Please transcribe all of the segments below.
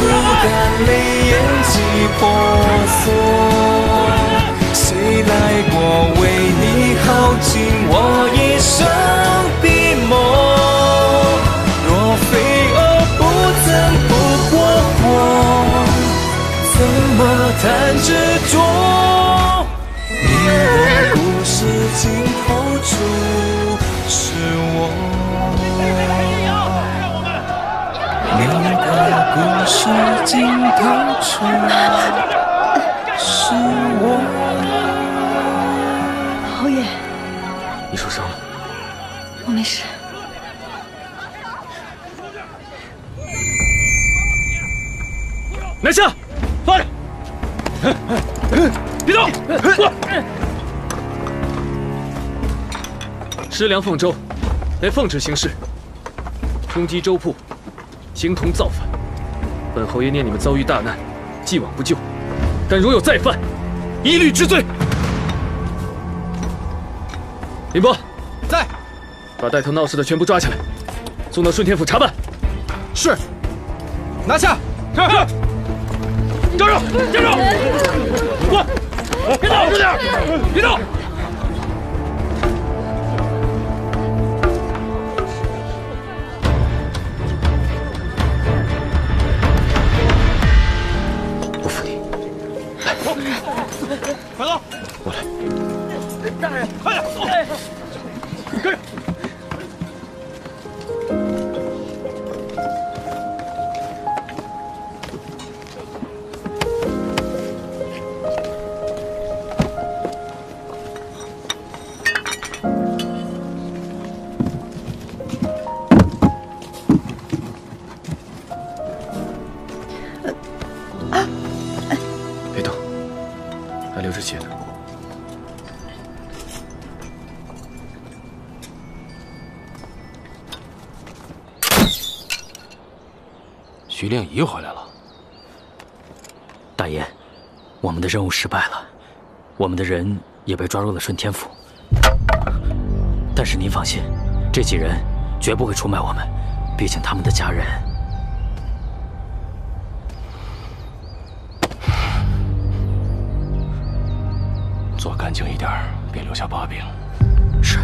不但你影子婆娑，谁来过为你耗尽我一生笔墨？若非我不曾度过火，怎么谈执着？你的故事尽头处是我。 你的故事尽头处是我。侯爷，你受伤了？我没事。拿下，放下！别动！吃粮奉州，得奉旨行事，冲击州铺。 形同造反，本侯爷念你们遭遇大难，既往不咎，但如有再犯，一律治罪。林波，在，把带头闹事的全部抓起来，送到顺天府查办。是，拿下。站住！站住！滚！别动！住点！别动！快走！我来。大人，快点走！跟着。别动。 还流着血呢。徐亮仪回来了。大爷，我们的任务失败了，我们的人也被抓入了顺天府。但是您放心，这几人绝不会出卖我们，毕竟他们的家人。 做干净一点，别留下把柄。是。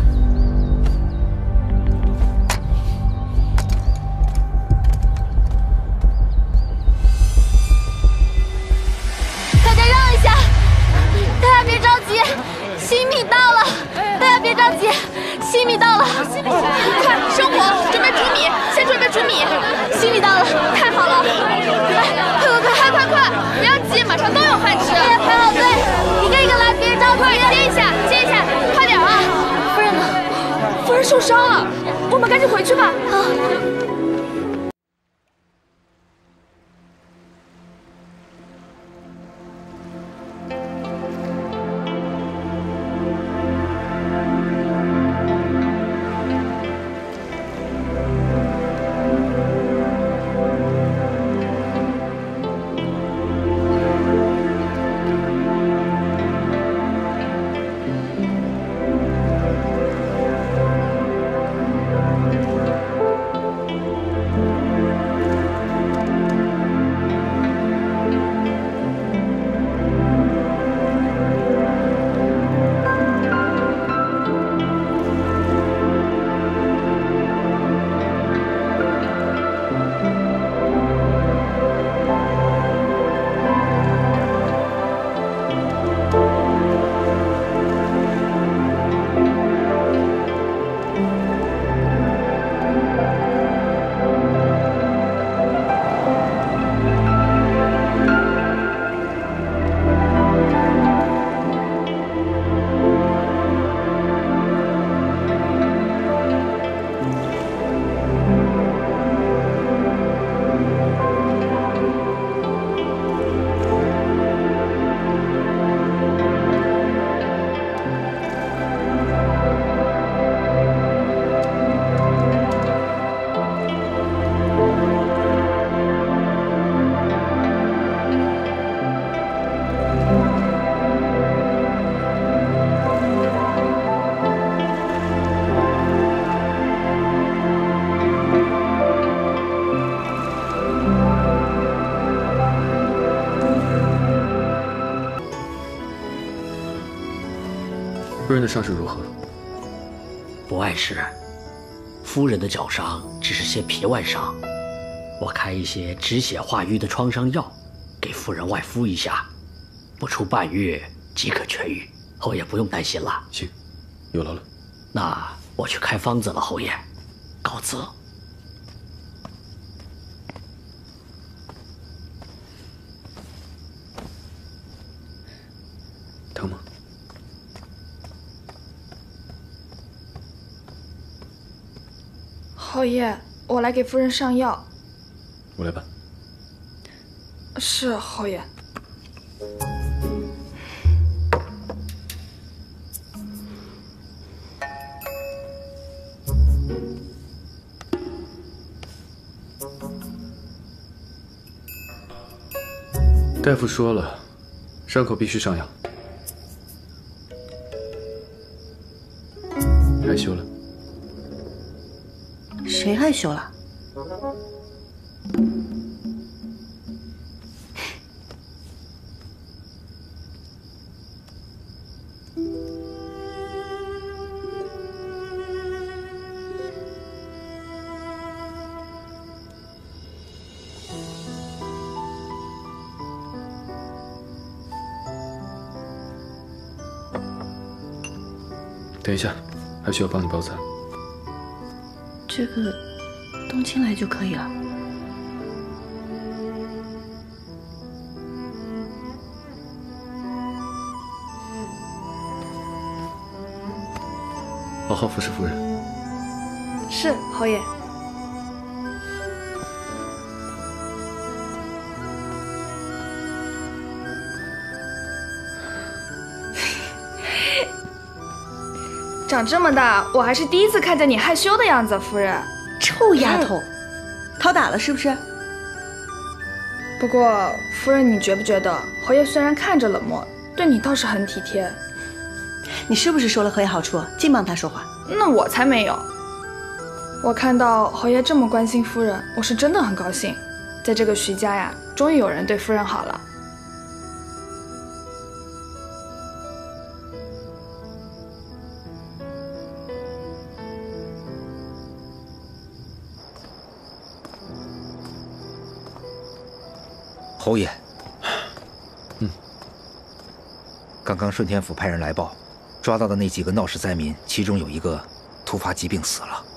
大家让一下，大家别着急，新米到了。大家别着急，新米到了。快，生火，准备煮米，先准备煮米。新米到了，太好了！快快快，快快快，不要急，马上都有饭吃。排好队，一个一个来。 快接一下，接一下，快点啊！夫人呢？夫人受伤了，我们赶紧回去吧。啊！夫人的伤势如何？不碍事，夫人的脚伤只是些皮外伤，我开一些止血化瘀的创伤药，给夫人外敷一下，不出半月即可痊愈。侯爷不用担心了。行，有劳了。那我去开方子了，侯爷，告辞。 疼吗？侯爷，我来给夫人上药。我来吧。是侯爷。大夫说了，伤口必须上药。 害羞了？谁害羞了？等一下。 还需要帮你包扎，这个冬青来就可以了。好好服侍夫人。是侯爷。 长这么大，我还是第一次看见你害羞的样子，夫人。臭丫头，讨打了是不是？不过，夫人，你觉不觉得侯爷虽然看着冷漠，对你倒是很体贴？你是不是说了侯爷好处，净帮他说话？那我才没有。我看到侯爷这么关心夫人，我是真的很高兴。在这个徐家呀，终于有人对夫人好了。 侯爷，刚刚顺天府派人来报，抓到的那几个闹事灾民，其中有一个突发疾病死了。